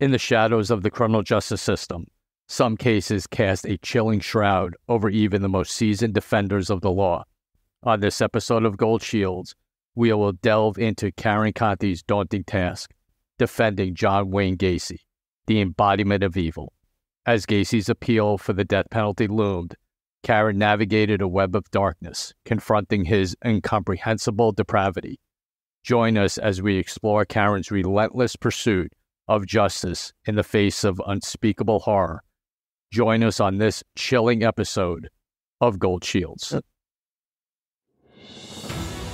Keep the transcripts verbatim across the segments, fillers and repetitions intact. In the shadows of the criminal justice system, some cases cast a chilling shroud over even the most seasoned defenders of the law. On this episode of Gold Shields, we will delve into Karen Conti's daunting task, defending John Wayne Gacy, the embodiment of evil. As Gacy's appeal for the death penalty loomed, Karen navigated a web of darkness, confronting his incomprehensible depravity. Join us as we explore Karen's relentless pursuit of justice in the face of unspeakable horror. Join us on this chilling episode of Gold Shields.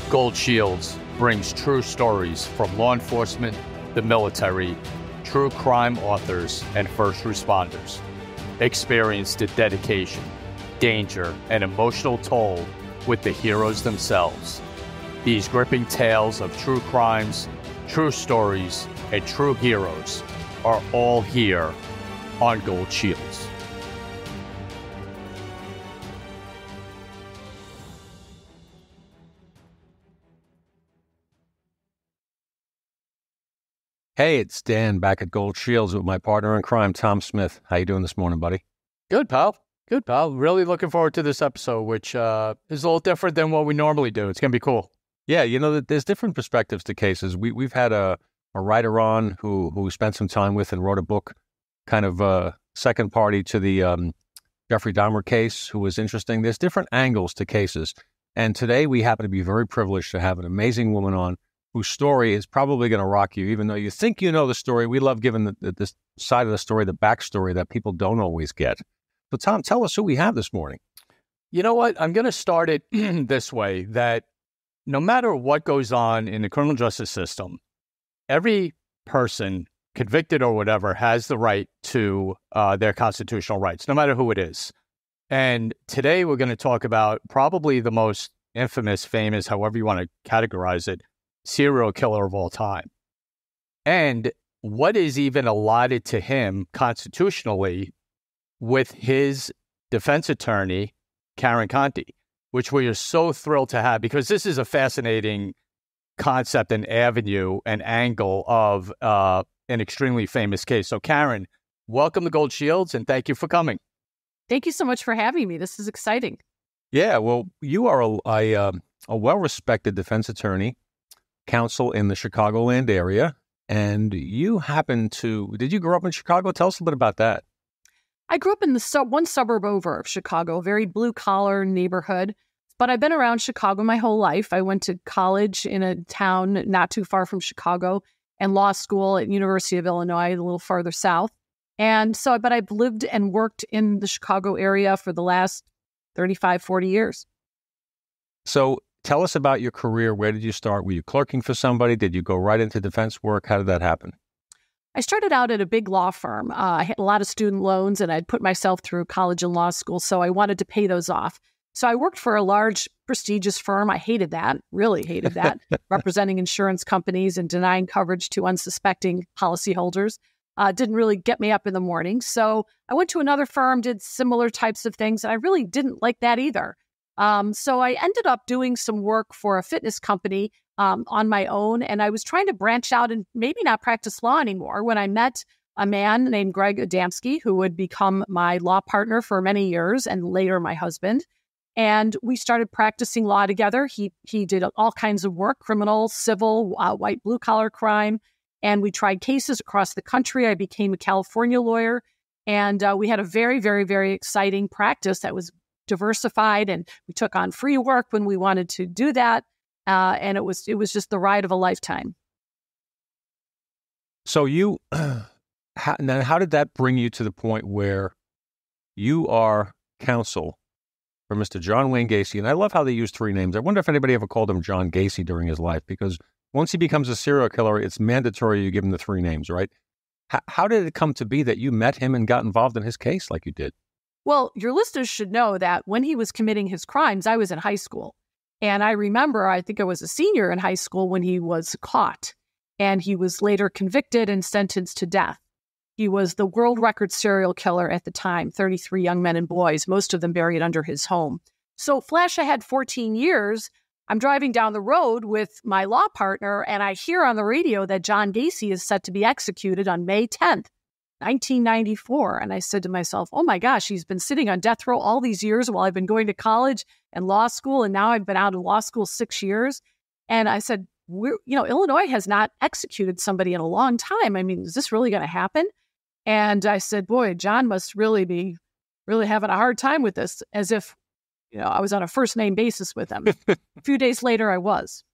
Gold Shields brings true stories from law enforcement, the military, true crime authors, and first responders. Experience the dedication, danger, and emotional toll with the heroes themselves. These gripping tales of true crimes, true stories, and true heroes are all here on Gold Shields. Hey, it's Dan back at Gold Shields with my partner in crime, Tom Smith. How you doing this morning, buddy? Good, pal. Good, pal. Really looking forward to this episode, which uh, is a little different than what we normally do. It's going to be cool. Yeah, you know, there's different perspectives to cases. We, we've had a, a writer on who, who we spent some time with and wrote a book, kind of uh, second party to the um, Jeffrey Dahmer case, who was interesting. There's different angles to cases. And today we happen to be very privileged to have an amazing woman on whose story is probably going to rock you, even though you think you know the story. We love giving the, the, this side of the story, the backstory that people don't always get. So, Tom, tell us who we have this morning. You know what? I'm going to start it this way, that no matter what goes on in the criminal justice system, every person, convicted or whatever, has the right to uh, their constitutional rights, no matter who it is. And today we're going to talk about probably the most infamous, famous, however you want to categorize it, serial killer of all time. And what is even allotted to him constitutionally with his defense attorney, Karen Conti, which we are so thrilled to have, because this is a fascinating concept and avenue and angle of uh, an extremely famous case. So, Karen, welcome to Gold Shields, and thank you for coming. Thank you so much for having me. This is exciting. Yeah, well, you are a, a, um, a well-respected defense attorney, counsel in the Chicagoland area, and you happen to, did you grow up in Chicago? Tell us a bit about that. I grew up in the sub- one suburb over of Chicago, very blue-collar neighborhood, but I've been around Chicago my whole life. I went to college in a town not too far from Chicago and law school at University of Illinois, a little farther south. And so, but I've lived and worked in the Chicago area for the last thirty-five, forty years. So tell us about your career. Where did you start? Were you clerking for somebody? Did you go right into defense work? How did that happen? I started out at a big law firm. Uh, I had a lot of student loans, and I'd put myself through college and law school, so I wanted to pay those off. So I worked for a large, prestigious firm. I hated that, really hated that, representing insurance companies and denying coverage to unsuspecting policyholders. Uh, didn't really get me up in the morning. So I went to another firm, did similar types of things, and I really didn't like that either. Um, so I ended up doing some work for a fitness company um, on my own, and I was trying to branch out and maybe not practice law anymore when I met a man named Greg Adamski, who would become my law partner for many years and later my husband. And we started practicing law together. He he did all kinds of work, criminal, civil, uh, white, blue-collar crime. And we tried cases across the country. I became a California lawyer. And uh, we had a very, very, very exciting practice that was diversified. And we took on free work when we wanted to do that. Uh, and it was it was just the ride of a lifetime. So you, how, now how did that bring you to the point where you are counsel for Mister John Wayne Gacy? And I love how they use three names. I wonder if anybody ever called him John Gacy during his life, because once he becomes a serial killer, it's mandatory you give him the three names, right? H- how did it come to be that you met him and got involved in his case like you did? Well, your listeners should know that when he was committing his crimes, I was in high school. And I remember, I think I was a senior in high school when he was caught. And he was later convicted and sentenced to death. He was the world record serial killer at the time, thirty-three young men and boys, most of them buried under his home. So flash ahead fourteen years, I'm driving down the road with my law partner, and I hear on the radio that John Gacy is set to be executed on May tenth, nineteen ninety-four. And I said to myself, oh my gosh, he's been sitting on death row all these years while I've been going to college and law school. And now I've been out of law school six years. And I said, We're, you know, Illinois has not executed somebody in a long time. I mean, is this really going to happen? And I said, boy, John must really be really having a hard time with this, as if, you know, I was on a first name basis with him. A few days later, I was.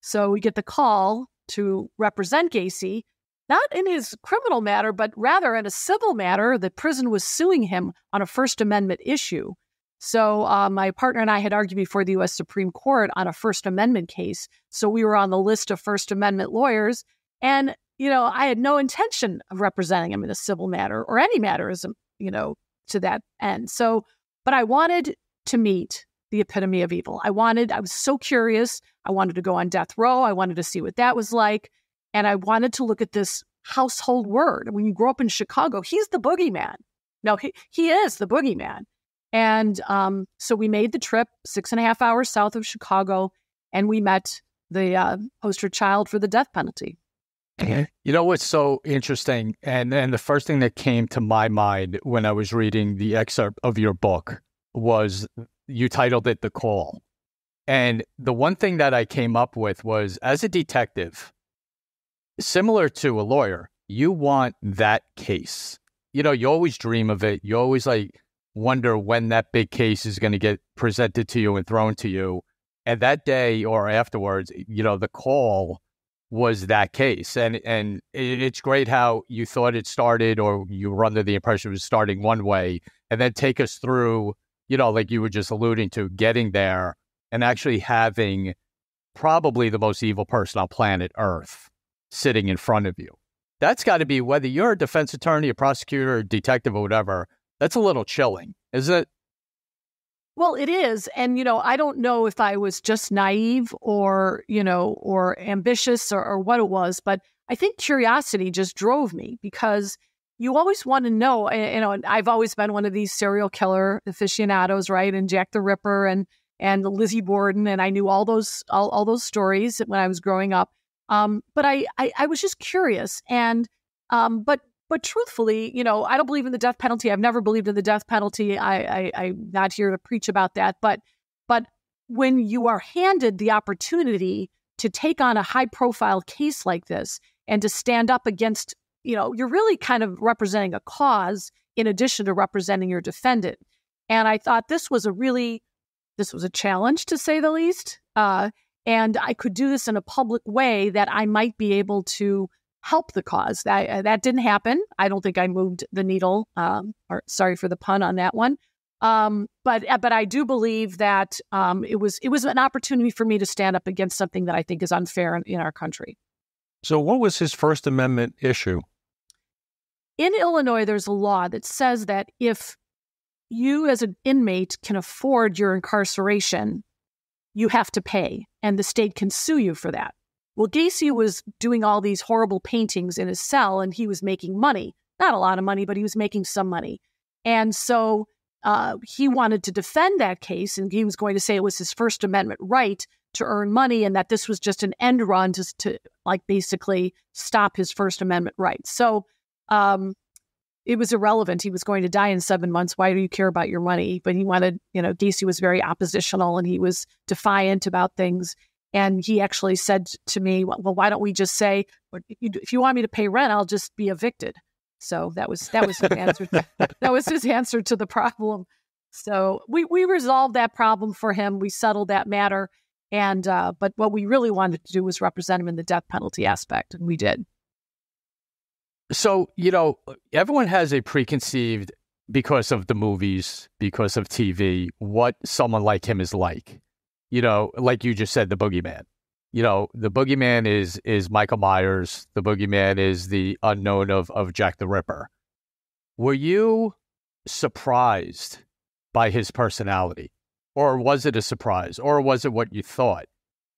So we get the call to represent Gacy, not in his criminal matter, but rather in a civil matter. The prison was suing him on a First Amendment issue. So uh, my partner and I had argued before the U S Supreme Court on a First Amendment case. So we were on the list of First Amendment lawyers. And, you know, I had no intention of representing him in a civil matter or any matter, as, you know, to that end. So, but I wanted to meet the epitome of evil. I wanted, I was so curious. I wanted to go on death row. I wanted to see what that was like. And I wanted to look at this household word. When you grow up in Chicago, he's the boogeyman. No, he, he is the boogeyman. And um, so we made the trip six and a half hours south of Chicago, and we met the uh, poster child for the death penalty. You know what's so interesting, and, and the first thing that came to my mind when I was reading the excerpt of your book was you titled it The Call. And the one thing that I came up with was, as a detective, similar to a lawyer, you want that case. You know, you always dream of it. You always like... wonder when that big case is going to get presented to you and thrown to you. And that day or afterwards, you know, the call was that case. And and it's great how you thought it started, or you were under the impression it was starting one way, and then take us through, you know, like you were just alluding to, getting there and actually having probably the most evil person on planet Earth sitting in front of you. That's got to be, whether you're a defense attorney, a prosecutor, a detective, or whatever, that's a little chilling, isn't it? Well, it is. And, you know, I don't know if I was just naive or, you know, or ambitious or, or what it was, but I think curiosity just drove me, because you always want to know, and, you know, and I've always been one of these serial killer aficionados, right? And Jack the Ripper and and Lizzie Borden. And I knew all those all, all those stories when I was growing up. Um, but I, I, I was just curious. And um, but But truthfully, you know, I don't believe in the death penalty. I've never believed in the death penalty. I, I, I'm not here to preach about that. But but when you are handed the opportunity to take on a high-profile case like this and to stand up against, you know, you're really kind of representing a cause in addition to representing your defendant. And I thought this was a really, this was a challenge, to say the least. Uh, and I could do this in a public way that I might be able to help the cause. That that didn't happen. I don't think I moved the needle. Um, or sorry for the pun on that one. Um, but but I do believe that um, it was it was an opportunity for me to stand up against something that I think is unfair in, in our country. So, what was his First Amendment issue? In Illinois, there's a law that says that if you, as an inmate, can afford your incarceration, you have to pay, and the state can sue you for that. Well, Gacy was doing all these horrible paintings in his cell, and he was making money. Not a lot of money, but he was making some money. And so uh, he wanted to defend that case, and he was going to say it was his First Amendment right to earn money, and that this was just an end run to, to like, basically stop his First Amendment rights. So um, it was irrelevant. He was going to die in seven months. Why do you care about your money? But he wanted, you know, Gacy was very oppositional, and he was defiant about things. And he actually said to me, well, why don't we just say, if you want me to pay rent, I'll just be evicted. So that was that was his answer. That was his answer to the problem. So we, we resolved that problem for him. We settled that matter. And uh, but what we really wanted to do was represent him in the death penalty aspect. And we did. So, you know, everyone has a preconceived, because of the movies, because of T V, what someone like him is like. You know, like you just said, the boogeyman. You know, the boogeyman is is Michael Myers. The boogeyman is the unknown of of Jack the Ripper. Were you surprised by his personality? Or was it a surprise? Or was it what you thought?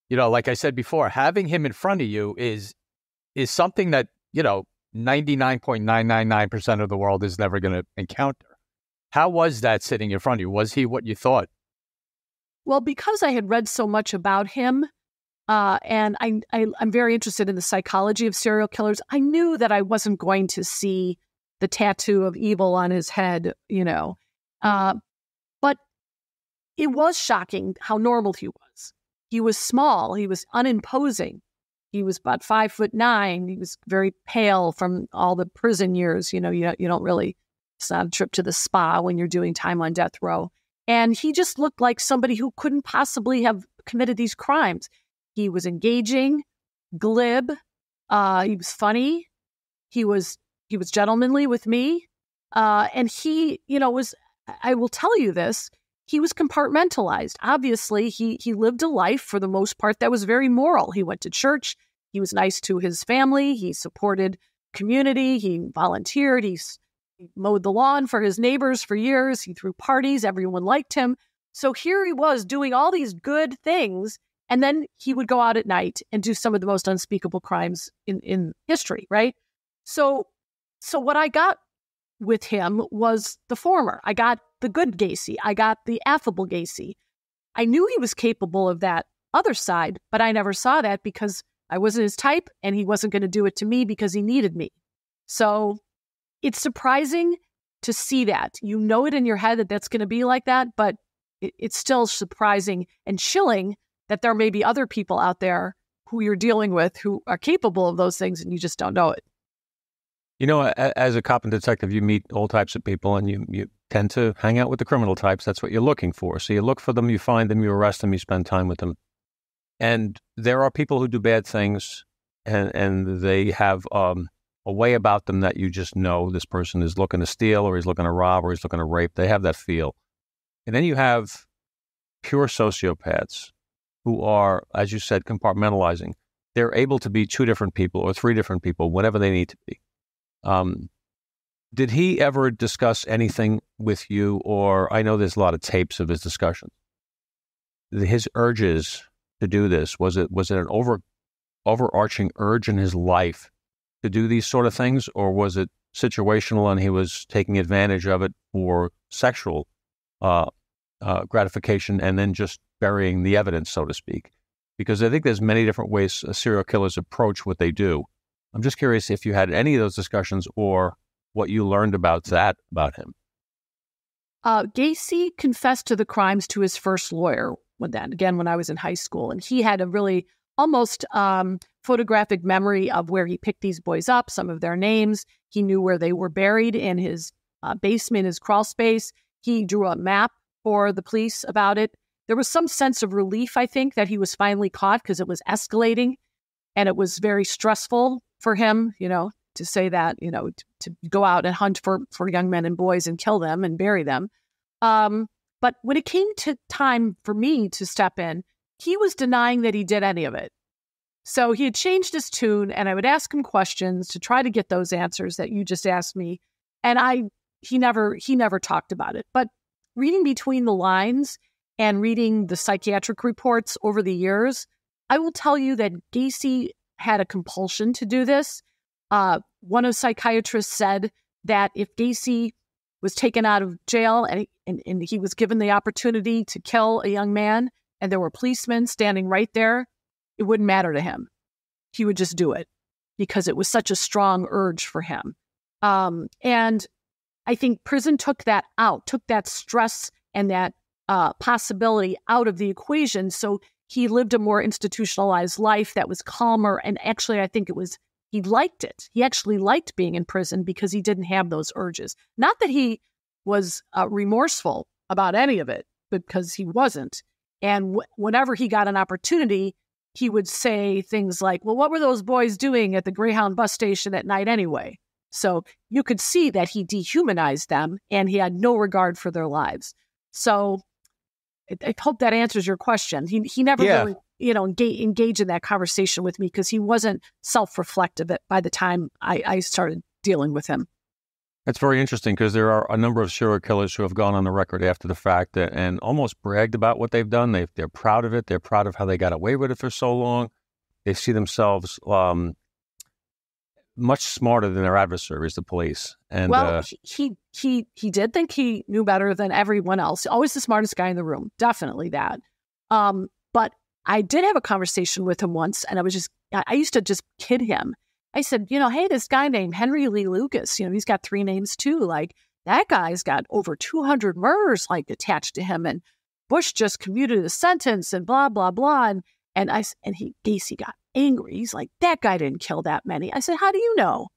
You know, like I said before, having him in front of you is is something that, you know, ninety-nine point nine nine nine percent of the world is never going to encounter. How was that sitting in front of you? Was he what you thought? Well, because I had read so much about him, uh, and I, I, I'm very interested in the psychology of serial killers, I knew that I wasn't going to see the tattoo of evil on his head, you know. Uh, but it was shocking how normal he was. He was small. He was unimposing. He was about five foot nine. He was very pale from all the prison years. You know, you, you don't really, it's not a trip to the spa when you're doing time on death row. And he just looked like somebody who couldn't possibly have committed these crimes. He was engaging, glib. Uh, he was funny. He was he was gentlemanly with me. Uh, and he, you know, was, I will tell you this, he was compartmentalized. Obviously, he he lived a life, for the most part, that was very moral. He went to church. He was nice to his family. He supported community. He volunteered. He mowed the lawn for his neighbors for years. He threw parties. Everyone liked him. So here he was doing all these good things. And then he would go out at night and do some of the most unspeakable crimes in, in history, right? So, so what I got with him was the former. I got the good Gacy. I got the affable Gacy. I knew he was capable of that other side, but I never saw that because I wasn't his type and he wasn't going to do it to me because he needed me. So it's surprising to see that. You know it in your head that that's going to be like that, but it, it's still surprising and chilling that there may be other people out there who you're dealing with who are capable of those things and you just don't know it. You know, as a cop and detective, you meet all types of people and you, you tend to hang out with the criminal types. That's what you're looking for. So you look for them, you find them, you arrest them, you spend time with them. And there are people who do bad things and, and they have... Um, a way about them that you just know this person is looking to steal or he's looking to rob or he's looking to rape. They have that feel. And then you have pure sociopaths who are, as you said, compartmentalizing. They're able to be two different people or three different people, whatever they need to be. Um, did he ever discuss anything with you? Or I know there's a lot of tapes of his discussions. His urges to do this, was it, was it an over, overarching urge in his life to do these sort of things, or was it situational and he was taking advantage of it for sexual uh, uh, gratification and then just burying the evidence, so to speak? Because I think there's many different ways serial killers approach what they do. I'm just curious if you had any of those discussions or what you learned about that, about him. Uh, Gacy confessed to the crimes to his first lawyer, when that, again, when I was in high school, and he had a really almost... Um, photographic memory of where he picked these boys up, some of their names. He knew where they were buried in his uh, basement, his crawl space. He drew a map for the police about it. There was some sense of relief, I think, that he was finally caught because it was escalating and it was very stressful for him, you know, to say that, you know, to, to go out and hunt for, for young men and boys and kill them and bury them. Um, but when it came to time for me to step in, he was denying that he did any of it. So he had changed his tune, and I would ask him questions to try to get those answers that you just asked me. And I, he never, he never talked about it. But reading between the lines and reading the psychiatric reports over the years, I will tell you that Gacy had a compulsion to do this. Uh, one of psychiatrists said that if Gacy was taken out of jail and, and, and he was given the opportunity to kill a young man, and there were policemen standing right there, it wouldn't matter to him. He would just do it because it was such a strong urge for him. Um, and I think prison took that out, took that stress and that uh, possibility out of the equation. So he lived a more institutionalized life that was calmer. And actually, I think it was, he liked it. He actually liked being in prison because he didn't have those urges. Not that he was uh, remorseful about any of it, because he wasn't. And wh- whenever he got an opportunity, he would say things like, well, what were those boys doing at the Greyhound bus station at night anyway? So you could see that he dehumanized them and he had no regard for their lives. So I hope that answers your question. He he never yeah. really, you know, engage, engage in that conversation with me because he wasn't self-reflective by the time I, I started dealing with him. That's very interesting because there are a number of serial killers who have gone on the record after the fact that, and almost bragged about what they've done. They, they're proud of it. They're proud of how they got away with it for so long. They see themselves um, much smarter than their adversaries, the police. And well, uh, he, he, he did think he knew better than everyone else. Always the smartest guy in the room. Definitely that. Um, but I did have a conversation with him once, and I was just, I used to just kid him. I said, you know, hey, this guy named Henry Lee Lucas, you know, he's got three names too. Like, that guy's got over two hundred murders, like, attached to him. And Bush just commuted a sentence and blah, blah, blah. And, and I, and he, Gacy got angry. He's like, that guy didn't kill that many. I said, how do you know?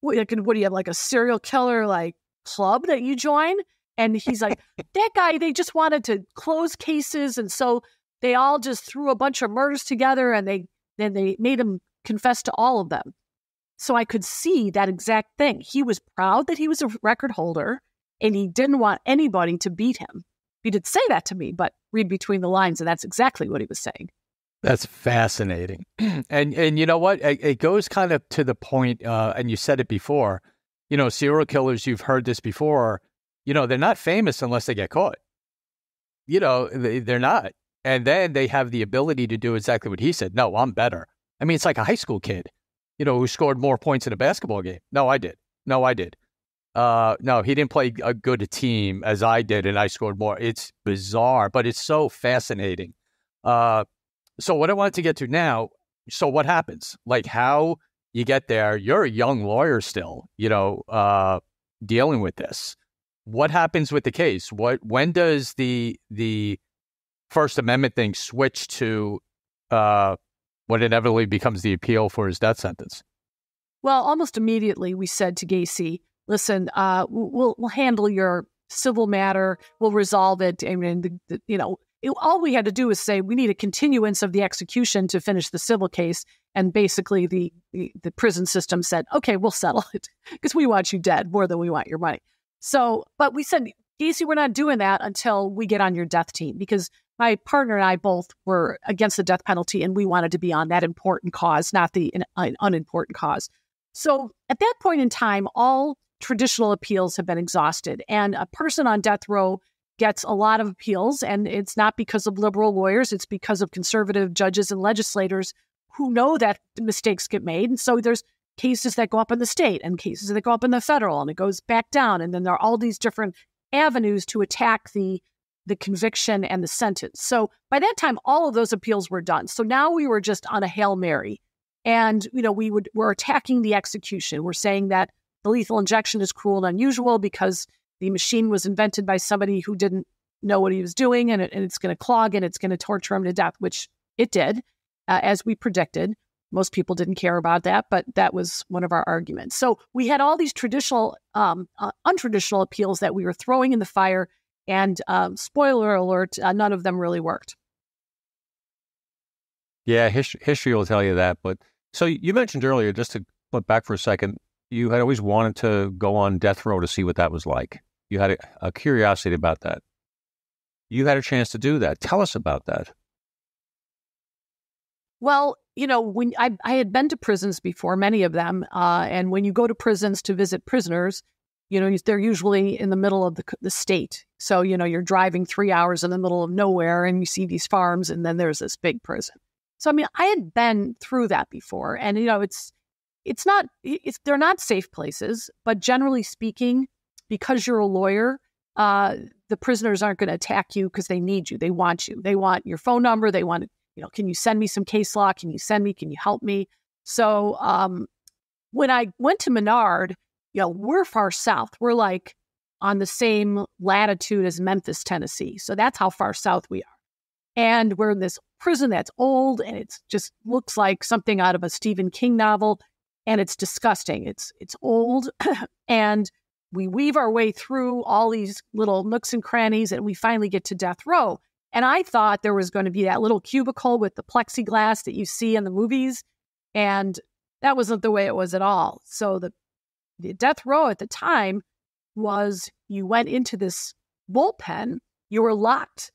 What, like, what do you have, like a serial killer, like, club that you join? And he's like, that guy, they just wanted to close cases. And so they all just threw a bunch of murders together, and they, then they made him confess to all of them. So I could see that exact thing. He was proud that he was a record holder, and he didn't want anybody to beat him. He did say that to me, but read between the lines, and that's exactly what he was saying. That's fascinating. And and you know what? It, it goes kind of to the point, uh, and you said it before, you know, serial killers, you've heard this before, you know, they're not famous unless they get caught. You know, they, they're not. And then they have the ability to do exactly what he said. No, I'm better. I mean, it's like a high school kid, you know, who scored more points in a basketball game. No, I did. No, I did. Uh, no, he didn't play a good team as I did, and I scored more. It's bizarre, but it's so fascinating. Uh, so what I wanted to get to now, so what happens? Like, how you get there, you're a young lawyer still, you know, uh, dealing with this. What happens with the case? What, when does the the First Amendment thing switch to uh what inevitably becomes the appeal for his death sentence? Well, almost immediately we said to Gacy, listen, uh, we'll, we'll handle your civil matter. We'll resolve it. I mean, the, the, you know, it, all we had to do was say we need a continuance of the execution to finish the civil case. And basically the, the, the prison system said, okay, we'll settle it because we want you dead more than we want your money. So, but we said, Gacy, we're not doing that until we get on your death team, because my partner and I both were against the death penalty, and we wanted to be on that important cause, not the uh, unimportant cause. So at that point in time, all traditional appeals have been exhausted, and a person on death row gets a lot of appeals, and it's not because of liberal lawyers, it's because of conservative judges and legislators who know that mistakes get made. And so there's cases that go up in the state and cases that go up in the federal, and it goes back down, and then there are all these different avenues to attack the the conviction and the sentence. So by that time, all of those appeals were done. So now we were just on a Hail Mary. And, you know, we would, we're attacking the execution. We're saying that the lethal injection is cruel and unusual because the machine was invented by somebody who didn't know what he was doing, and, it, and it's going to clog and it's going to torture him to death, which it did, uh, as we predicted. Most people didn't care about that, but that was one of our arguments. So we had all these traditional, um, uh, untraditional appeals that we were throwing in the fire. And um, spoiler alert, uh, none of them really worked. Yeah, his- history will tell you that. But so you mentioned earlier, just to flip back for a second, you had always wanted to go on death row to see what that was like. You had a, a curiosity about that. You had a chance to do that. Tell us about that. Well, you know, when I, I had been to prisons before, many of them, uh, and when you go to prisons to visit prisoners, you know, they're usually in the middle of the, the state. So, you know, you're driving three hours in the middle of nowhere and you see these farms and then there's this big prison. So, I mean, I had been through that before. And, you know, it's it's not it's they're not safe places. But generally speaking, because you're a lawyer, uh, the prisoners aren't going to attack you because they need you. They want you. They want your phone number. They want, you know, can you send me some case law? Can you send me? Can you help me? So um, when I went to Menard, you know, we're far south. We're like on the same latitude as Memphis, Tennessee. So that's how far south we are. And we're in this prison that's old, and it just looks like something out of a Stephen King novel. And it's disgusting. It's it's old. And we weave our way through all these little nooks and crannies, and we finally get to death row. And I thought there was going to be that little cubicle with the plexiglass that you see in the movies. And that wasn't the way it was at all. So the The death row at the time was you went into this bullpen, you were locked,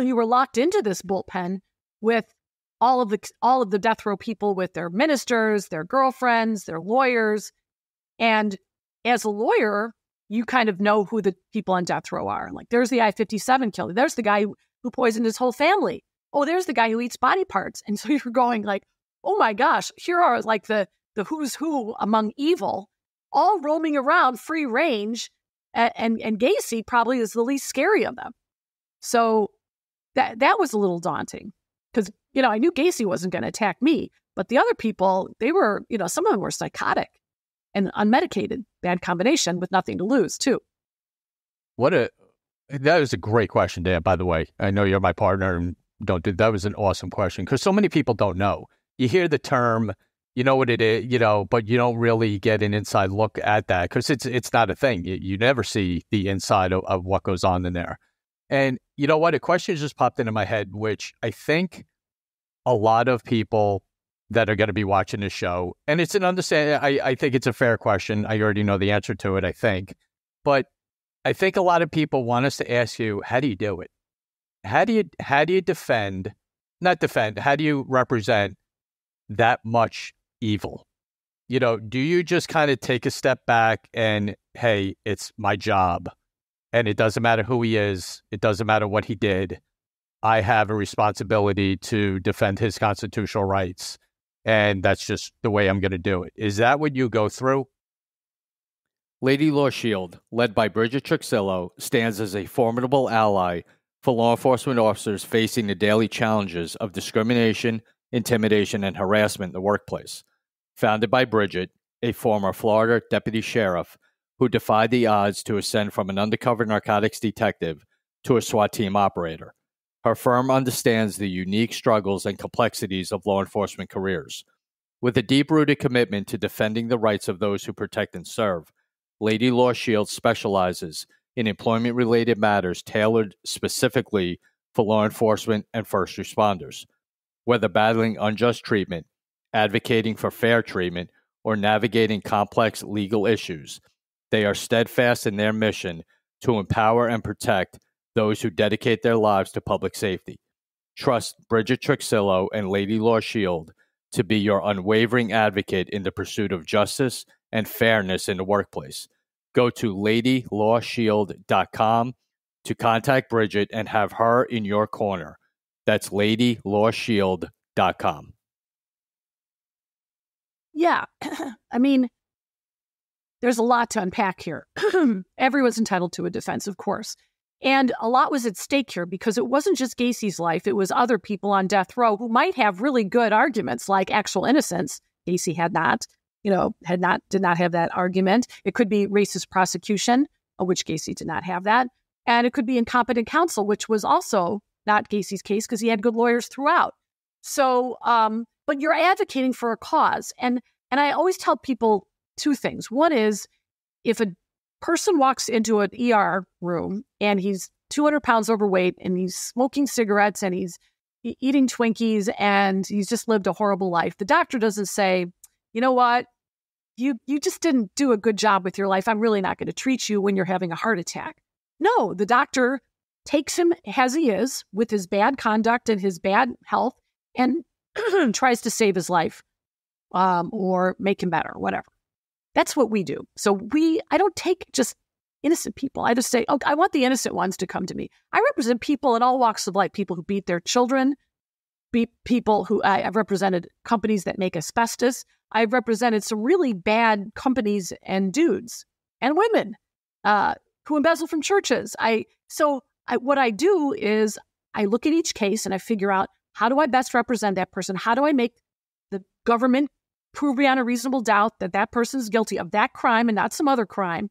you were locked into this bullpen with all of the all of the death row people with their ministers, their girlfriends, their lawyers. And as a lawyer, you kind of know who the people on death row are. Like, there's the I fifty-seven killer. There's the guy who, who poisoned his whole family. Oh, there's the guy who eats body parts. And so you're going like, oh my gosh, here are like the the who's who among evil, all roaming around free range, and, and, and Gacy probably is the least scary of them. So that that was a little daunting because, you know, I knew Gacy wasn't going to attack me, but the other people, they were, you know, some of them were psychotic and unmedicated, bad combination with nothing to lose too. What a, that was a great question, Dan, by the way. I know you're my partner and don't do, that was an awesome question because so many people don't know. You hear the term, you know what it is, you know, but you don't really get an inside look at that because it's it's not a thing. You, you never see the inside of, of what goes on in there. And you know what? A question just popped into my head, which I think a lot of people that are going to be watching this show, and it's an understanding, I, I think it's a fair question. I already know the answer to it, I think. But I think a lot of people want us to ask you, how do you do it? How do you, how do you defend, not defend, how do you represent that much evil? You know, do you just kind of take a step back and, hey, it's my job and it doesn't matter who he is. It doesn't matter what he did. I have a responsibility to defend his constitutional rights. And that's just the way I'm going to do it. Is that what you go through? Lady Law Shield, led by Bridget Trixillo, stands as a formidable ally for law enforcement officers facing the daily challenges of discrimination, intimidation, and harassment in the workplace. Founded by Bridget, a former Florida deputy sheriff who defied the odds to ascend from an undercover narcotics detective to a SWAT team operator. Her firm understands the unique struggles and complexities of law enforcement careers. With a deep-rooted commitment to defending the rights of those who protect and serve, Lady Law Shield specializes in employment-related matters tailored specifically for law enforcement and first responders. Whether battling unjust treatment, advocating for fair treatment, or navigating complex legal issues, they are steadfast in their mission to empower and protect those who dedicate their lives to public safety. Trust Bridget Trixillo and Lady Law Shield to be your unwavering advocate in the pursuit of justice and fairness in the workplace. Go to lady law shield dot com to contact Bridget and have her in your corner. That's lady law shield dot com. Yeah, I mean, there's a lot to unpack here. Everyone's entitled to a defense, of course. And a lot was at stake here because it wasn't just Gacy's life. It was other people on death row who might have really good arguments like actual innocence. Gacy had not, you know, had not, did not have that argument. It could be racist prosecution, which Gacy did not have that. And it could be incompetent counsel, which was also not Gacy's case because he had good lawyers throughout. So, um, but you're advocating for a cause. And, and I always tell people two things. One is if a person walks into an E R room and he's two hundred pounds overweight and he's smoking cigarettes and he's eating Twinkies and he's just lived a horrible life, the doctor doesn't say, you know what, you, you just didn't do a good job with your life. I'm really not going to treat you when you're having a heart attack. No, the doctor takes him as he is with his bad conduct and his bad health and tries to save his life um, or make him better, whatever. That's what we do. So we, I don't take just innocent people. I just say, oh, I want the innocent ones to come to me. I represent people in all walks of life, people who beat their children, beat people who, I, I've represented companies that make asbestos. I've represented some really bad companies and dudes and women uh, who embezzle from churches. I So I, what I do is I look at each case and I figure out, how do I best represent that person? How do I make the government prove beyond a reasonable doubt that that person is guilty of that crime and not some other crime?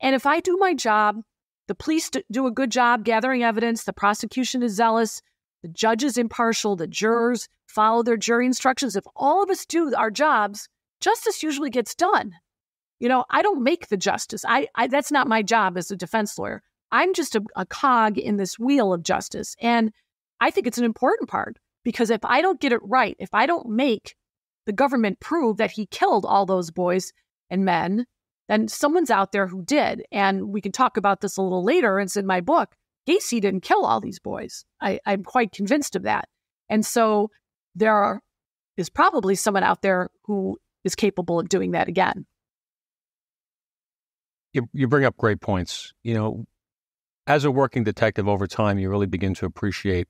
And if I do my job, the police do a good job gathering evidence, the prosecution is zealous, the judge is impartial, the jurors follow their jury instructions. If all of us do our jobs, justice usually gets done. You know, I don't make the justice. I, I that's not my job as a defense lawyer. I'm just a, a cog in this wheel of justice. And I think it's an important part because if I don't get it right, if I don't make the government proved that he killed all those boys and men, then someone's out there who did. And we can talk about this a little later. It's in my book. Gacy didn't kill all these boys. I, I'm quite convinced of that. And so there are, is probably someone out there who is capable of doing that again. You, you bring up great points. You know, as a working detective over time, you really begin to appreciate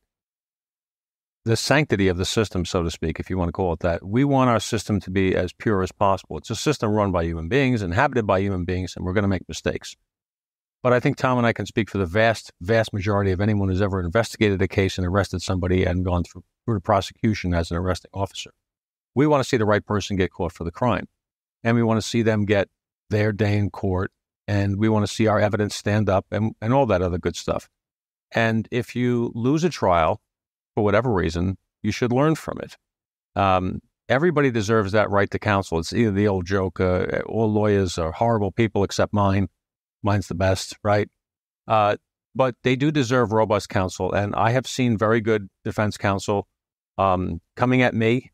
the sanctity of the system, so to speak, if you want to call it that. We want our system to be as pure as possible. It's a system run by human beings, inhabited by human beings, and we're going to make mistakes. But I think Tom and I can speak for the vast, vast majority of anyone who's ever investigated a case and arrested somebody and gone through, through the prosecution as an arresting officer. We want to see the right person get caught for the crime. And we want to see them get their day in court. And we want to see our evidence stand up and, and all that other good stuff. And if you lose a trial, for whatever reason, you should learn from it. Um, everybody deserves that right to counsel. It's either the old joke, uh, all lawyers are horrible people except mine. Mine's the best, right? Uh, but they do deserve robust counsel. And I have seen very good defense counsel um, coming at me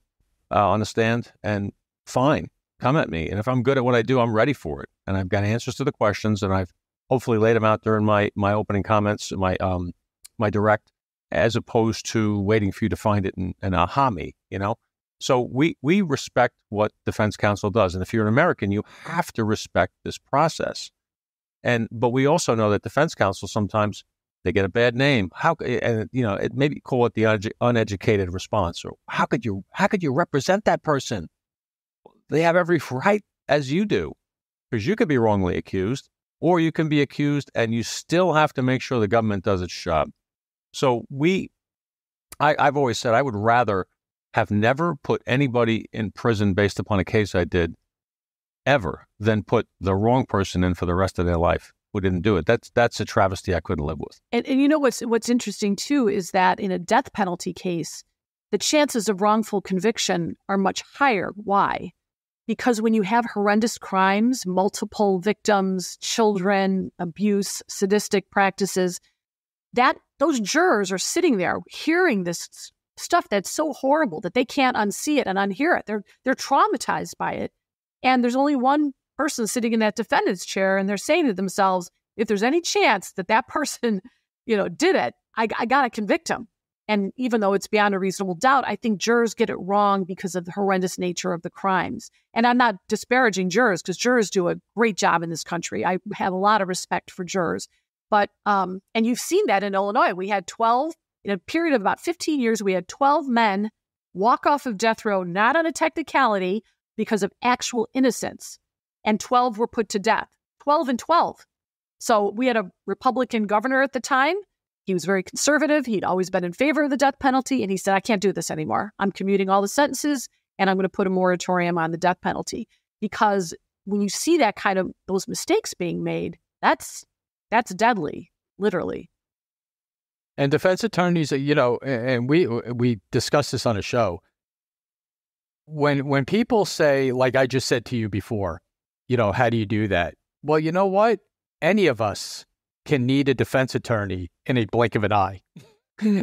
uh, on the stand, and fine, come at me. And if I'm good at what I do, I'm ready for it. And I've got answers to the questions, and I've hopefully laid them out during my, my opening comments, my um, my direct, as opposed to waiting for you to find it and, and aha me, you know? So we, we respect what defense counsel does. And if you're an American, you have to respect this process. And but we also know that defense counsel sometimes they get a bad name. How and you know it maybe call it the unedu- uneducated response, or how could you how could you represent that person? They have every right as you do, because you could be wrongly accused, or you can be accused, and you still have to make sure the government does its job. So we, I, I've always said I would rather have never put anybody in prison based upon a case I did, ever, than put the wrong person in for the rest of their life who didn't do it. That's that's a travesty I couldn't live with. And, and you know what's what's interesting too is that in a death penalty case, the chances of wrongful conviction are much higher. Why? Because when you have horrendous crimes, multiple victims, children, abuse, sadistic practices, that those jurors are sitting there hearing this stuff that's so horrible that they can't unsee it and unhear it. They're they're traumatized by it. And there's only one person sitting in that defendant's chair, and they're saying to themselves, if there's any chance that that person, you know, did it, I, I got to convict him. And even though it's beyond a reasonable doubt, I think jurors get it wrong because of the horrendous nature of the crimes. And I'm not disparaging jurors, because jurors do a great job in this country. I have a lot of respect for jurors. But, um, and you've seen that in Illinois. We had twelve, in a period of about fifteen years, we had twelve men walk off of death row, not on a technicality, because of actual innocence, and twelve were put to death, twelve and twelve. So we had a Republican governor at the time. He was very conservative. He'd always been in favor of the death penalty. And he said, I can't do this anymore. I'm commuting all the sentences, and I'm going to put a moratorium on the death penalty. Because when you see that kind of, those mistakes being made, that's, that's deadly, literally. And defense attorneys, you know, and we, we discussed this on a show. When when people say, like I just said to you before, you know, how do you do that? Well, you know what? Any of us can need a defense attorney in a blink of an eye.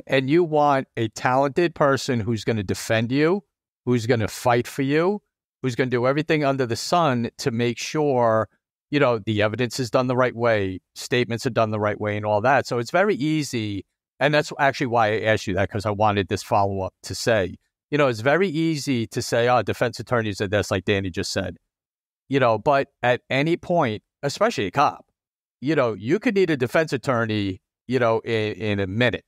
And you want a talented person who's going to defend you, who's going to fight for you, who's going to do everything under the sun to make sure, you know, the evidence is done the right way, statements are done the right way, and all that. So it's very easy. And that's actually why I asked you that, because I wanted this follow-up to say, you know, it's very easy to say, oh, defense attorneys are this, like Danny just said, you know, but at any point, especially a cop, you know, you could need a defense attorney, you know, in, in a minute.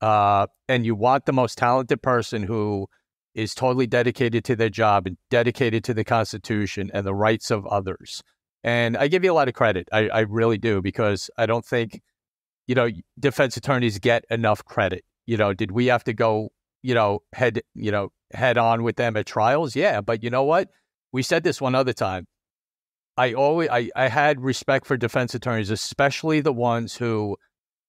Uh, and you want the most talented person who is totally dedicated to their job and dedicated to the Constitution and the rights of others. And I give you a lot of credit. I, I really do, because I don't think, you know, defense attorneys get enough credit. You know, did we have to go you know, head, you know, head on with them at trials. Yeah. But you know what? We said this one other time. I always, I, I had respect for defense attorneys, especially the ones who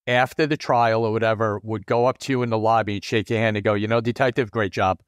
after the trial or whatever would go up to you in the lobby and shake your hand and go, you know, detective, great job.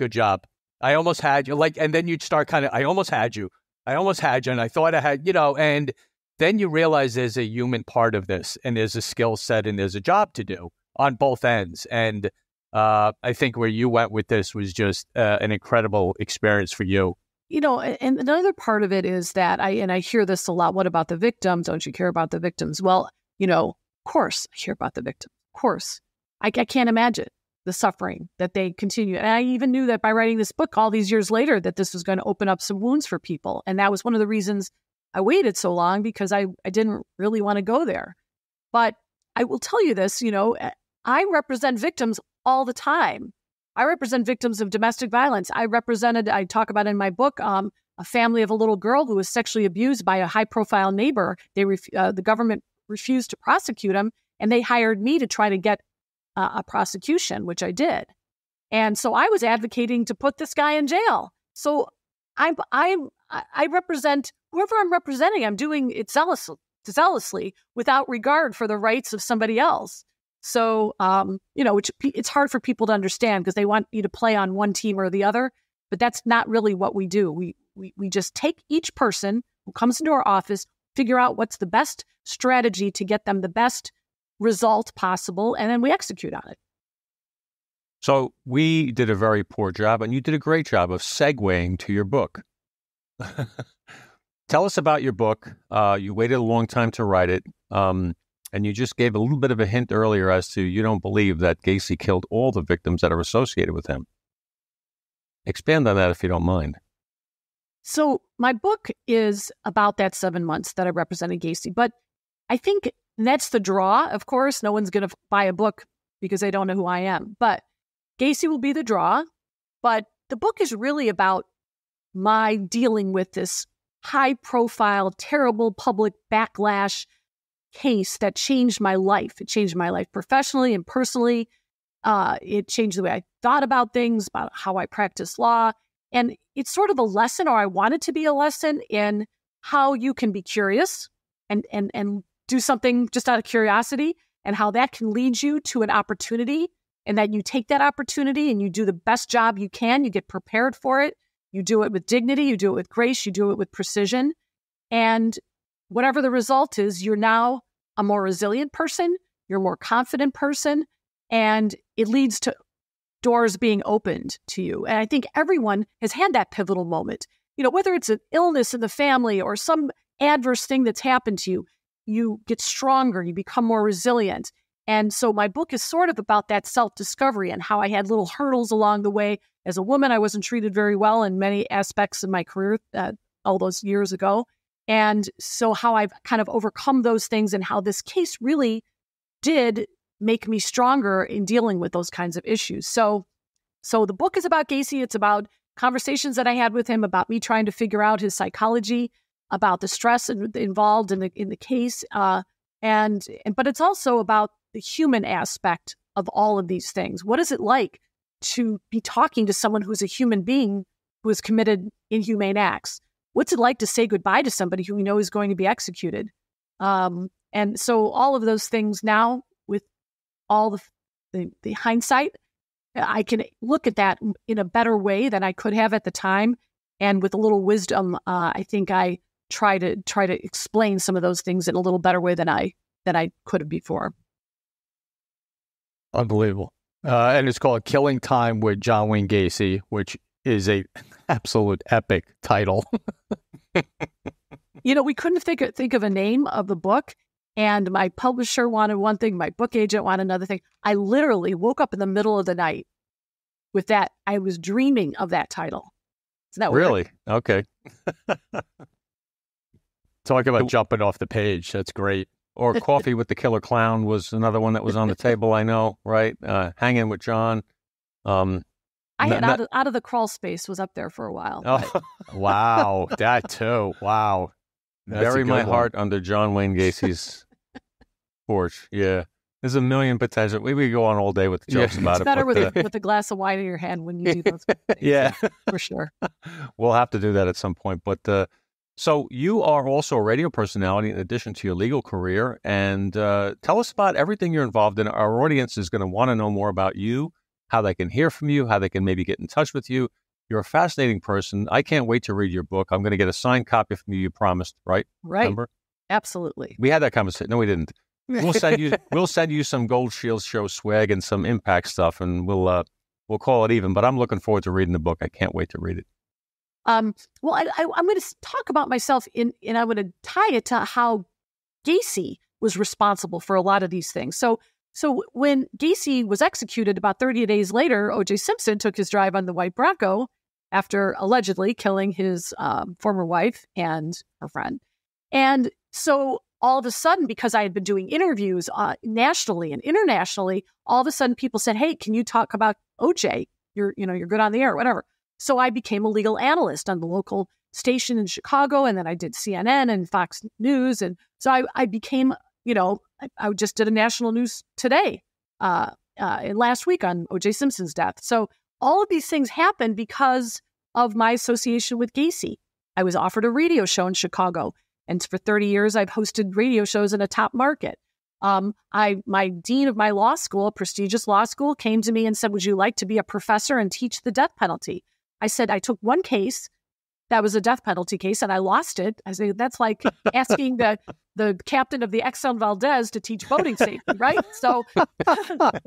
Good job. I almost had you, like, and then you'd start kind of, I almost had you. I almost had you. And I thought I had, you know, and then you realize there's a human part of this, and there's a skill set, and there's a job to do on both ends. And Uh, I think where you went with this was just uh, an incredible experience for you. You know, and another part of it is that I, and I hear this a lot. What about the victims? Don't you care about the victims? Well, you know, of course I hear about the victims. Of course. I, I can't imagine the suffering that they continue. And I even knew that by writing this book all these years later, that this was going to open up some wounds for people. And that was one of the reasons I waited so long, because I, I didn't really want to go there. But I will tell you this, you know, I represent victims all the time. I represent victims of domestic violence. I represented, I talk about in my book, um, a family of a little girl who was sexually abused by a high-profile neighbor. They ref- uh, the government refused to prosecute him, and they hired me to try to get uh, a prosecution, which I did. And so I was advocating to put this guy in jail. So I'm, I'm, I represent whoever I'm representing. I'm doing it zealously, zealously without regard for the rights of somebody else. So, um, you know, which it's hard for people to understand because they want you to play on one team or the other. But that's not really what we do. We, we, we just take each person who comes into our office, figure out what's the best strategy to get them the best result possible, and then we execute on it. So we did a very poor job, and you did a great job of segueing to your book. Tell us about your book. Uh, you waited a long time to write it, um, and you just gave a little bit of a hint earlier as to you don't believe that Gacy killed all the victims that are associated with him. Expand on that if you don't mind. So my book is about that seven months that I represented Gacy, but I think that's the draw. Of course, no one's going to buy a book because they don't know who I am, but Gacy will be the draw. But the book is really about my dealing with this high-profile, terrible public backlash case that changed my life. It changed my life professionally and personally. Uh, it changed the way I thought about things, about how I practice law. And it's sort of a lesson, or I want it to be a lesson, in how you can be curious and and and do something just out of curiosity, and how that can lead you to an opportunity, and that you take that opportunity and you do the best job you can. You get prepared for it. You do it with dignity. You do it with grace. You do it with precision. And whatever the result is, you're now a more resilient person. You're a more confident person. And it leads to doors being opened to you. And I think everyone has had that pivotal moment. You know, whether it's an illness in the family or some adverse thing that's happened to you, you get stronger, you become more resilient. And so my book is sort of about that self-discovery and how I had little hurdles along the way. As a woman, I wasn't treated very well in many aspects of my career uh, all those years ago. And so how I've kind of overcome those things, and how this case really did make me stronger in dealing with those kinds of issues. So so the book is about Gacy. It's about conversations that I had with him, about me trying to figure out his psychology, about the stress in, involved in the in the case. Uh, and, and But it's also about the human aspect of all of these things. What is it like to be talking to someone who's a human being who has committed inhumane acts? What's it like to say goodbye to somebody who we know is going to be executed? Um, and so all of those things now, with all the, the the hindsight, I can look at that in a better way than I could have at the time. And with a little wisdom, uh, I think I try to try to explain some of those things in a little better way than I than I could have before. Unbelievable. Uh, and it's called Killing Time with John Wayne Gacy, which is a absolute epic title. You know, we couldn't think of, think of a name of the book, and my publisher wanted one thing, my book agent wanted another thing. I literally woke up in the middle of the night with that. I was dreaming of that title. Isn't that weird? Really? Okay. Talk about jumping off the page. That's great. Or Coffee with the Killer Clown was another one that was on the table, I know, right? Uh, Hanging with John. Um, I had not, out, of, out of the Crawl Space was up there for a while. Oh, wow. That too. Wow. That's Bury My one. Heart Under John Wayne Gacy's Porch. Yeah. There's a million potential. We could go on all day with jokes yeah, about it. It's better it, with, the, a, with a glass of wine in your hand when you do those things. Yeah. For sure. We'll have to do that at some point. But uh, so you are also a radio personality in addition to your legal career. And uh, tell us about everything you're involved in. Our audience is going to want to know more about you, how they can hear from you, how they can maybe get in touch with you. You're a fascinating person. I can't wait to read your book. I'm going to get a signed copy from you. You promised, right? Right. Remember? Absolutely. We had that conversation. No, we didn't. We'll send you. We'll send you some Gold Shields show swag and some Impact stuff, and we'll uh, we'll call it even. But I'm looking forward to reading the book. I can't wait to read it. Um. Well, I, I, I'm going to talk about myself, in, and I'm going to tie it to how Gacy was responsible for a lot of these things. So. So when Gacy was executed about thirty days later, O J. Simpson took his drive on the White Bronco after allegedly killing his um, former wife and her friend. And so all of a sudden, because I had been doing interviews uh, nationally and internationally, all of a sudden people said, hey, can you talk about O J? You're, you know, you're good on the air, whatever. So I became a legal analyst on the local station in Chicago, and then I did C N N and Fox News. And so I, I became, you know, I, I just did a National News Today uh, uh, last week on O J. Simpson's death. So all of these things happened because of my association with Gacy. I was offered a radio show in Chicago, and for thirty years, I've hosted radio shows in a top market. Um, I, my dean of my law school, a prestigious law school, came to me and said, would you like to be a professor and teach the death penalty? I said, I took one case that was a death penalty case and I lost it. I said, that's like asking the, the captain of the Exxon Valdez to teach boating safety, right? So but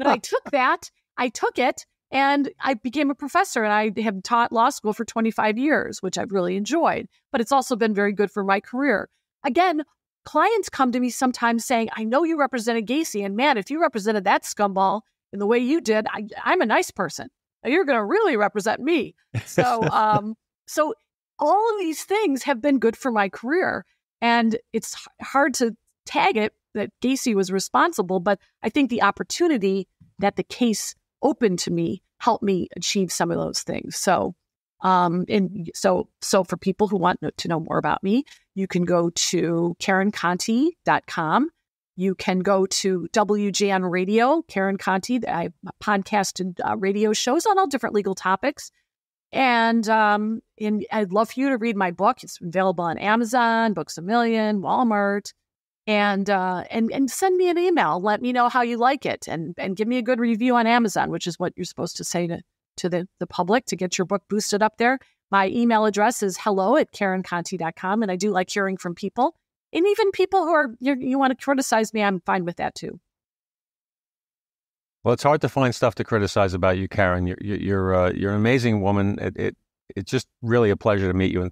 I took that, I took it, and I became a professor, and I have taught law school for twenty-five years, which I've really enjoyed, but it's also been very good for my career. Again, clients come to me sometimes saying, I know you represented Gacy, and man, if you represented that scumball in the way you did, I, I'm a nice person. You're going to really represent me. So, um, so all of these things have been good for my career, and it's hard to tag it that Gacy was responsible, but I think the opportunity that the case open to me help me achieve some of those things. So um and so so for people who want to know more about me, you can go to Karen Conti dot com. You can go to W G N Radio, Karen Conti. I podcasted uh, radio shows on all different legal topics. And um and I'd love for you to read my book. It's available on Amazon, Books A Million, Walmart. And, uh, and and send me an email. Let me know how you like it, and and give me a good review on Amazon, which is what you're supposed to say to, to the, the public to get your book boosted up there. My email address is hello at Karen Conti dot com, and I do like hearing from people. And even people who are you, you want to criticize me, I'm fine with that too. Well, it's hard to find stuff to criticize about you, Karen. You're you're uh, you're an amazing woman. It, it it's just really a pleasure to meet you. And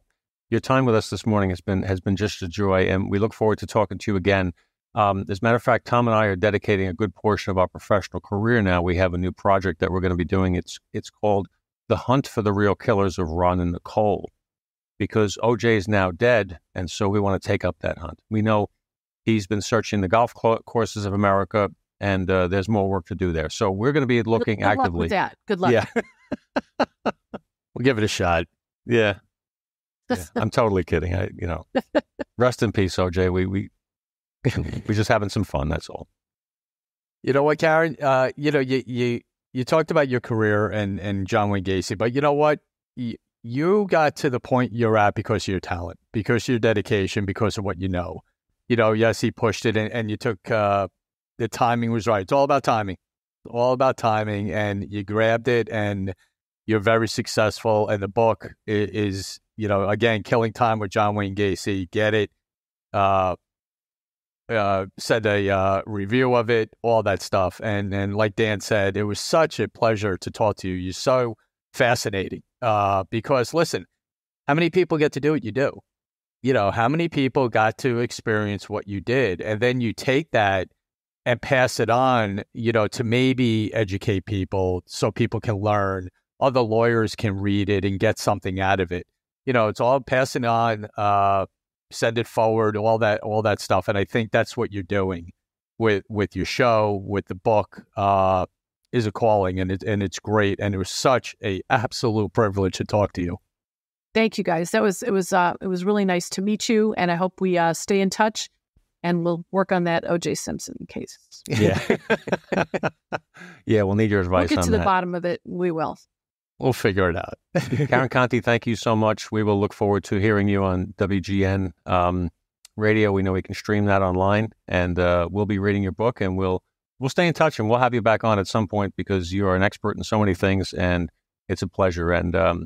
your time with us this morning has been has been just a joy, and we look forward to talking to you again. Um, as a matter of fact, Tom and I are dedicating a good portion of our professional career now. We have a new project that we're going to be doing. It's it's called The Hunt for the Real Killers of Ron and Nicole, because O J is now dead, and so we want to take up that hunt. We know he's been searching the golf courses of America, and uh, there's more work to do there. So we're going to be looking good, good actively. Luck with that. Good luck. Yeah. We'll give it a shot. Yeah. Yeah, I'm totally kidding. I, you know, rest in peace, O J. We we we just having some fun. That's all. You know what, Karen? Uh, you know, you you you talked about your career and and John Wayne Gacy, but you know what? You, you got to the point you're at because of your talent, because of your dedication, because of what you know. You know, yes, he pushed it, and, and you took uh, the timing was right. It's all about timing, it's all about timing, and you grabbed it, and you're very successful. And the book is. is You know, again, Killing Time with John Wayne Gacy. Get it. Uh, uh, said a uh, review of it, all that stuff. And and like Dan said, it was such a pleasure to talk to you. You're so fascinating uh, because, listen, how many people get to do what you do? You know, how many people got to experience what you did? And then you take that and pass it on, you know, to maybe educate people so people can learn. Other lawyers can read it and get something out of it. You know, it's all passing on, uh, send it forward, all that, all that stuff. And I think that's what you're doing with with your show, with the book, uh, is a calling, and it and it's great. And it was such a absolute privilege to talk to you. Thank you, guys. That was it was uh, it was really nice to meet you, and I hope we uh, stay in touch, and we'll work on that O J. Simpson case. Yeah, yeah, we'll need your advice. We'll get on to that. The bottom of it. We will. We'll figure it out. Karen Conti, thank you so much. We will look forward to hearing you on W G N um, Radio. We know we can stream that online, and uh, we'll be reading your book, and we'll we'll stay in touch, and we'll have you back on at some point because you are an expert in so many things, and it's a pleasure. And um,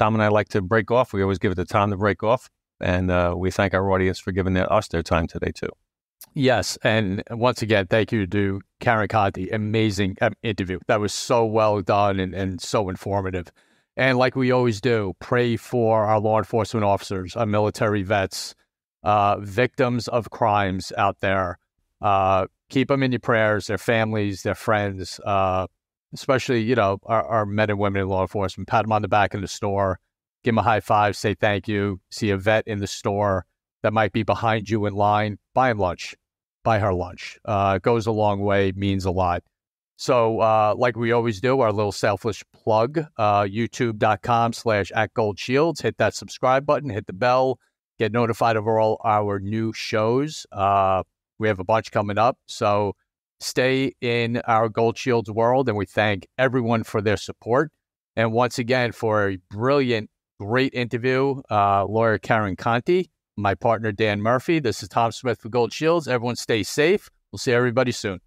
Tom and I like to break off. We always give it to Tom to break off, and uh, we thank our audience for giving their, us their time today, too. Yes, and once again, thank you to Karen Conti. Amazing um, interview. That was so well done and, and so informative. And like we always do, pray for our law enforcement officers, our military vets, uh, victims of crimes out there. Uh, keep them in your prayers, their families, their friends, uh, especially, you know, our, our men and women in law enforcement. Pat them on the back in the store, give them a high five, say thank you, see a vet in the store that might be behind you in line, buy him lunch, buy her lunch. Uh, goes a long way, means a lot. So uh, like we always do, our little selfish plug, uh, youtube.com slash at Gold Shields. Hit that subscribe button, hit the bell, get notified of all our new shows. Uh, we have a bunch coming up. So stay in our Gold Shields world. And we thank everyone for their support. And once again, for a brilliant, great interview, uh, lawyer Karen Conti, my partner, Dan Murphy. This is Tom Smith for Gold Shields. Everyone stay safe. We'll see everybody soon.